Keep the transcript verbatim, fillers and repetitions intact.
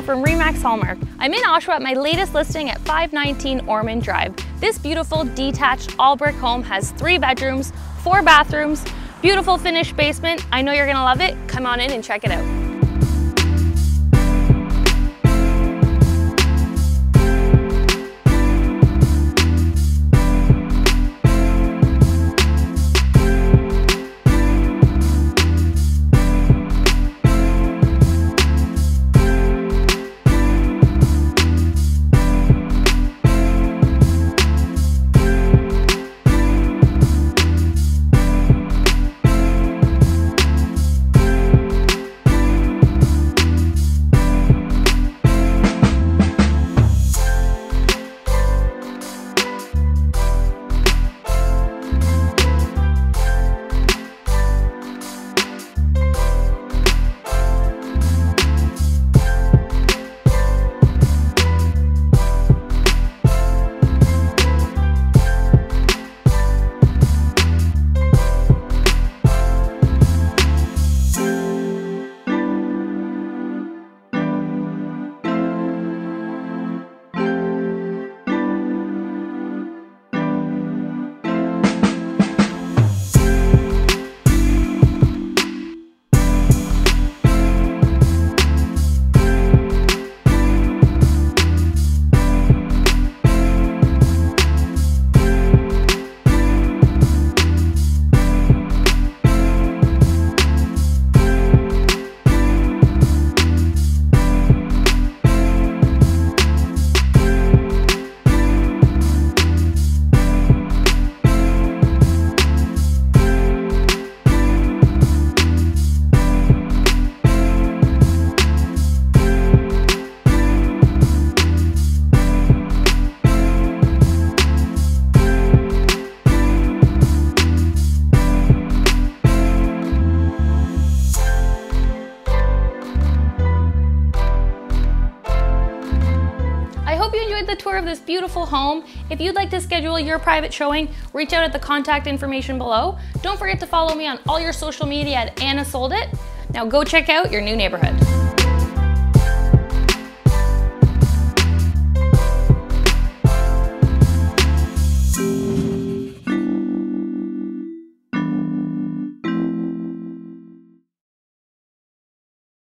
here from Remax Hallmark. I'm in Oshawa at my latest listing at five nineteen Ormond Drive. This beautiful detached all brick home has three bedrooms, four bathrooms, beautiful finished basement. I know you're gonna love it. Come on in and check it out. Hope you enjoyed the tour of this beautiful home. If you'd like to schedule your private showing, reach out at the contact information below. Don't forget to follow me on all your social media at AnnaSoldIt. Now go check out your new neighborhood.